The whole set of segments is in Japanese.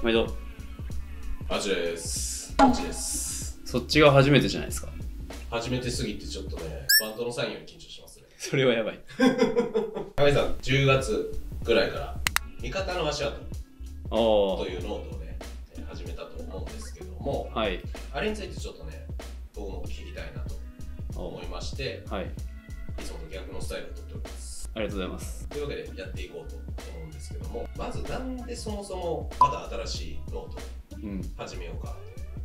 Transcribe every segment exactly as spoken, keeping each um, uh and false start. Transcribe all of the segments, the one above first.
毎度アジですアジですそっちが初めてじゃないですか。初めてすぎてちょっとね、バンドのサインより緊張しますね。それはやばい。亀井さん、じゅうがつぐらいから味方の足跡というノートをね始めたと思うんですけども、はい、あれについてちょっとね僕も聞きたいなと思いまして、はい、いつもと逆のスタイルをとっております。ありがとうございます。というわけでやっていこうと思うんですけども、まずなんでそもそもまだ新しいノートを始めようか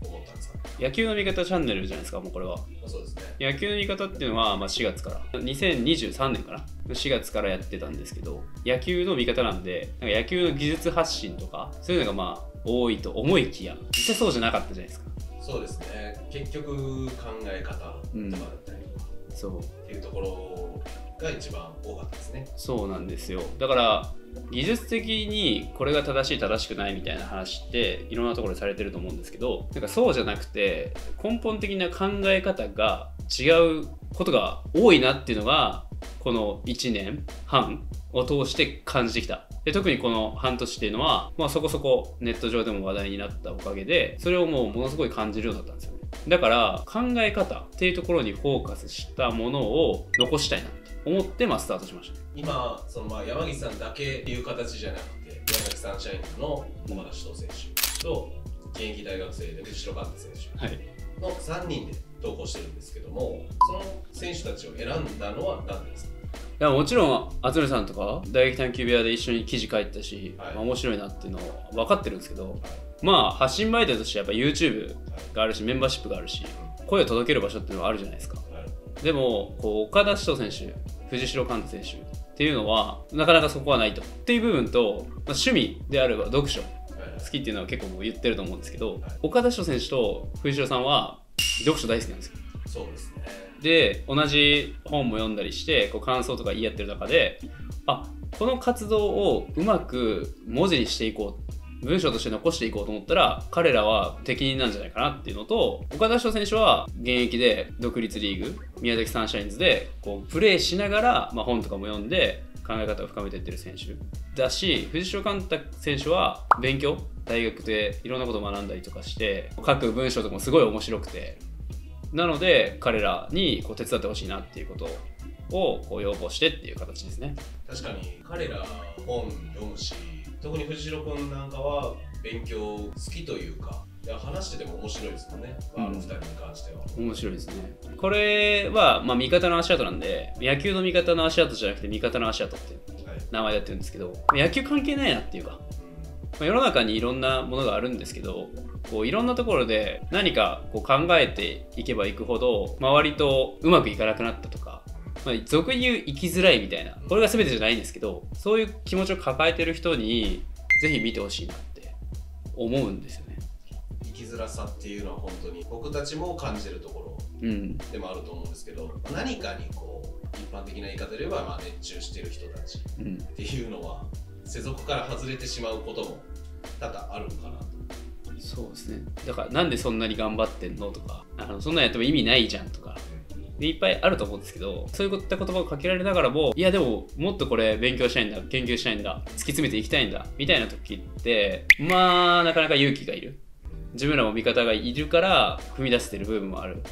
と思ったんですか。うん、野球の味方チャンネルじゃないですか。もうこれはそうですね。野球の味方っていうのは、まあ、しがつからにせんにじゅうさんねんかな、しがつからやってたんですけど、野球の味方なんでなんか野球の技術発信とかそういうのがまあ多いと思いきや、実際そうじゃなかったじゃないですか。そうですね。結局考え方とかだったりとか、うん、そうっていうところが一番多かったですね。そうなんですよ。だから技術的にこれが正しい正しくないみたいな話っていろんなところでされてると思うんですけど、なんかそうじゃなくて根本的な考え方が違うことが多いなっていうのがこのいちねんはんを通して感じてきた。で特にこの半年っていうのは、まあ、そこそこネット上でも話題になったおかげでそれをもうものすごい感じるようになったんですよね。だから考え方っていうところにフォーカスしたものを残したいなと思って、まあ、スタートしました。今そのまあ山岸さんだけっていう形じゃなくて、山岸さん社員の小原志藤選手と現役大学生で後ろバッテ選手のさんにんで投稿してるんですけども、はい、その選手たちを選んだのは何ですか。いやもちろんあつねさんとか打撃探究部屋で一緒に記事書いてたし、はい、まあ面白いなっていうのは分かってるんですけど、はい、まあ発信媒体としてやっぱ ユーチューブ があるし、メンバーシップがあるし、声を届ける場所っていうのはあるじゃないですか。はい、でもこう岡田志人選手、藤代寛太選手っていうのはなかなかそこはないとっていう部分と、まあ、趣味であれば読書好きっていうのは結構もう言ってると思うんですけど、はい、岡田志人選手と藤代さんは読書大好きなんですよ。そうですね。で同じ本も読んだりしてこう感想とか言い合ってる中で、あ、この活動をうまく文字にしていこう、文章として残していこうと思ったら彼らは適任なんじゃないかなっていうのと、岡田翔選手は現役で独立リーグ宮崎サンシャインズでこうプレーしながら、まあ、本とかも読んで考え方を深めていってる選手だし、藤代寛太選手は勉強、大学でいろんなことを学んだりとかして書く文章とかもすごい面白くて。なので彼らにこう手伝ってほしいなっていうことをこう要望してっていう形ですね。確かに彼ら本読むし、特に藤代君なんかは勉強好きというか、いや話してても面白いですもんね、うん、あのふたりに関しては面白いですね。これは、まあ、味方の足跡なんで、野球の味方の足跡じゃなくて味方の足跡っていう名前でやってるんですけど、はい、野球関係ないなっていうか、うん、世の中にいろんなものがあるんですけど、こういろんなところで何かこう考えていけばいくほど周りとうまくいかなくなったとか、まあ、俗に言う生きづらいみたいな、これが全てじゃないんですけど、そういう気持ちを抱えてる人にぜひ見てほしいなって思うんですよね。生きづらさっていうのは本当に僕たちも感じるところでもあると思うんですけど、うん、何かにこう一般的な言い方で言えばまあ熱中してる人たちっていうのは世俗から外れてしまうことも多々あるかなと。そうですね。だからなんでそんなに頑張ってんのとか、あのそんなんやっても意味ないじゃんとかでいっぱいあると思うんですけど、そういった言葉をかけられながらも、いやでももっとこれ勉強したいんだ、研究したいんだ、突き詰めていきたいんだみたいな時ってまあなかなか勇気がいる、自分らも味方がいるから踏み出せてる部分もあるん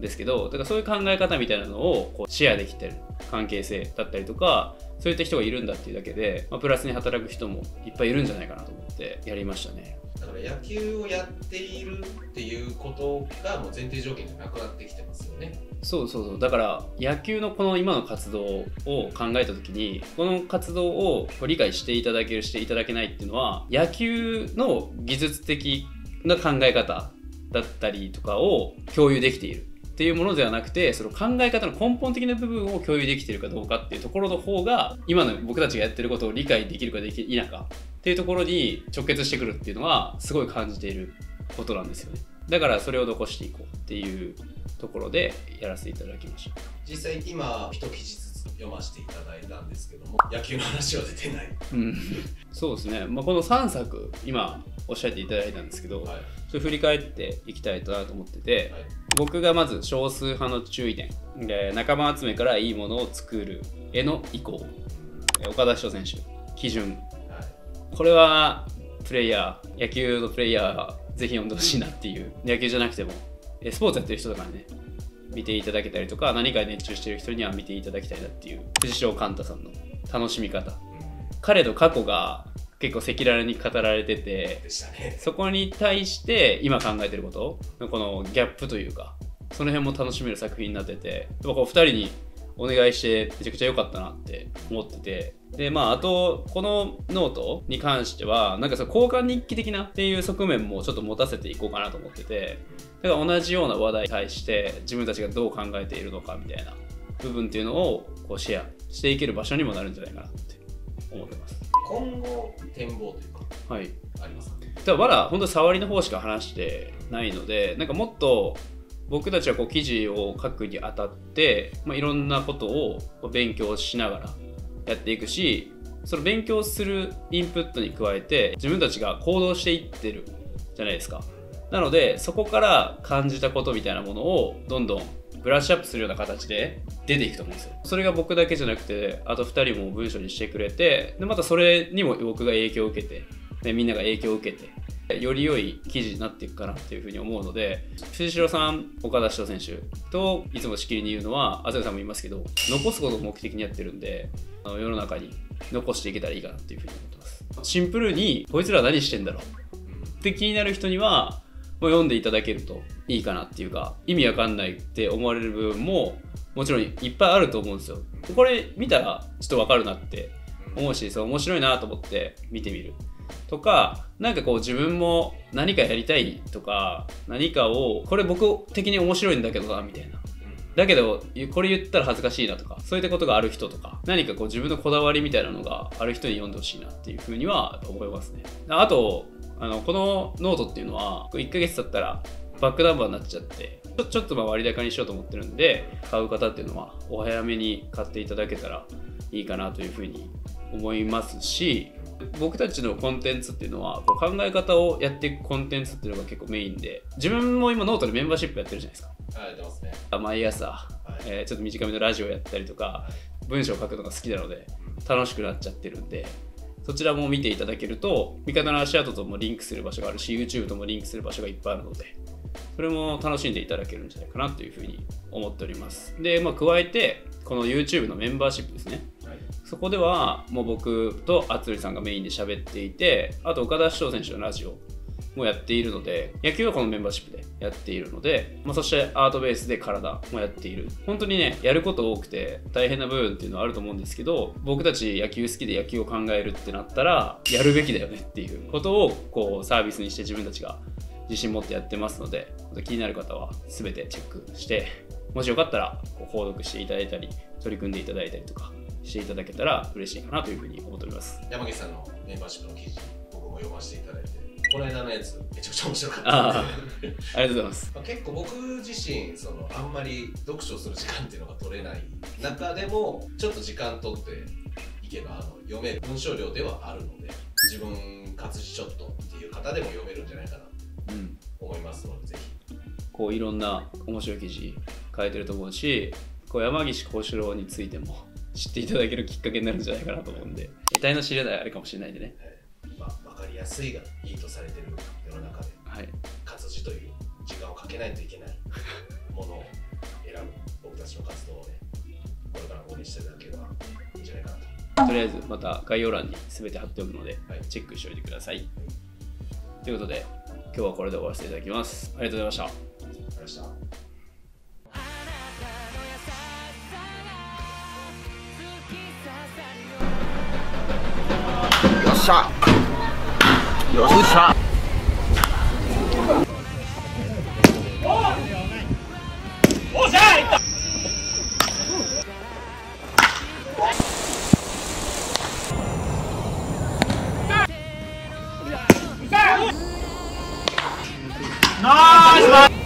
ですけど、だからそういう考え方みたいなのをこうシェアできてる関係性だったりとか、そういった人がいるんだっていうだけで、まあ、プラスに働く人もいっぱいいるんじゃないかなと思ってやりましたね。だから野球をやっているっていうことがもう前提条件じゃなくなってきてますよね。そうそうそう。だから野球のこの今の活動を考えた時に、この活動を理解していただける、していただけないっていうのは、野球の技術的な考え方だったりとかを共有できているっていうものではなくて、その考え方の根本的な部分を共有できているかどうかっていうところの方が、今の僕たちがやってることを理解できるかできないかっていうところに直結してくるっていうのはすごい感じていることなんですよね。だからそれを残していこうっていうところでやらせていただきました。実際今一記事ずつ読ませていただいたんですけども、野球の話は出てない、うん、そうですね、まあ、このさんさく今おっしゃっていただいたんですけど、はい、ちょっと振り返っていきたいなと思ってて、はい、僕がまず少数派の注意点で、仲間集めからいいものを作るへの移行、岡田志人選手基準、はい、これはプレイヤー、野球のプレイヤー、ぜひ読んでほしいなっていう、野球じゃなくても、スポーツやってる人とかにね、見ていただけたりとか、何か熱中してる人には見ていただきたいなっていう、藤代寛太さんの楽しみ方。彼の過去が結構赤裸々に語られてて、そこに対して今考えてることのこのギャップというか、その辺も楽しめる作品になってて、お二人にお願いしてめちゃくちゃ良かったなって思ってて、でまああとこのノートに関してはなんかその交換日記的なっていう側面もちょっと持たせていこうかなと思ってて、だから同じような話題に対して自分たちがどう考えているのかみたいな部分っていうのをこうシェアしていける場所にもなるんじゃないかなって思ってます。今後展望というか、はい、ありますかね。ただまだ本当に触りの方しか話してないので、なんかもっと僕たちはこう記事を書くにあたって、まあ、いろんなことを勉強しながらやっていくし、その勉強するインプットに加えて自分たちが行動していってるじゃないですか。なのでそこから感じたことみたいなものをどんどんブラッシュアップするような形で出ていくと思うんですよ。それが僕だけじゃなくてあとふたりも文章にしてくれて、でまたそれにも僕が影響を受けて、でみんなが影響を受けてより良い記事になっていくかなっていうふうに思うので、藤代さん、岡田志郎選手といつもしきりに言うのは、東さんも言いますけど、残すことを目的にやってるんで、あの世の中に残していけたらいいかなっていうふうに思ってます。シンプルにこいつら何してんだろうって気になる人にはもう読んでいただけるといいかなっていうか、意味わかんないって思われる部分ももちろんいっぱいあると思うんですよ。これ見たらちょっとわかるなって思うし、そう面白いなと思って見てみるとか、なんかこう自分も何かやりたいとか、何かをこれ僕的に面白いんだけどなみたいな、だけどこれ言ったら恥ずかしいなとか、そういったことがある人とか、何かこう自分のこだわりみたいなのがある人に読んでほしいなっていうふうには思いますね。あとあのこのノートっていうのはいっかげつ経ったらバックナンバーになっちゃって、ちょ, ちょっとまあ割高にしようと思ってるんで、買う方っていうのはお早めに買っていただけたらいいかなというふうに思いますし、僕たちのコンテンツっていうのはこう考え方をやっていくコンテンツっていうのが結構メインで、自分も今ノートでメンバーシップやってるじゃないですか。はい、やってますね。毎朝、はい、えー、ちょっと短めのラジオやったりとか、文章を書くのが好きなので楽しくなっちゃってるんで、そちらも見ていただけると、味方の足跡ともリンクする場所があるし、 YouTube ともリンクする場所がいっぱいあるので、それも楽しんでいただけるんじゃないかなというふうに思っております。で、まあ、加えてこの YouTube のメンバーシップですね。はい、そこではもう僕と篤紀さんがメインで喋っていて、あと岡田志郎選手のラジオもやっているので、野球はこのメンバーシップでやっているので、まあ、そしてアートベースで体もやっている。本当にね、やること多くて大変な部分っていうのはあると思うんですけど、僕たち野球好きで野球を考えるってなったらやるべきだよねっていうことをこうサービスにして自分たちが自信持ってやってますので、気になる方は全てチェックして、もしよかったら購読していただいたり取り組んでいただいたりとかしていただけたら嬉しいかなというふうに思っております。山岸さんのメンバーシップの記事、僕も読ませていただいて、この間のやつめちゃくちゃ面白かったです。 あ, ありがとうございます。結構僕自身そのあんまり読書する時間っていうのが取れない中でも、ちょっと時間取っていけばあの読める文章量ではあるので、自分活字ちょっとっていう方でも読めるんじゃないかなと思いますので、ぜひこういろんな面白い記事書いてると思うし、こう山岸幸四郎についても知っていただけるきっかけになるんじゃないかなと思うんで、得体の知れないあれかもしれないんでね、はい、まあ、分かりやすいがいいとされてる世の中で、はい、活字という時間をかけないといけないものを選ぶ僕たちの活動をね、これから応援していただければいいんじゃないかなと。とりあえずまた概要欄に全て貼っておくので、はい、チェックしておいてください。はい、ということで今日はこれで終わらせていただきます。ありがとうございました。ありがとうございました。よっしゃ。よっしゃ。おっしゃいった。ナイス。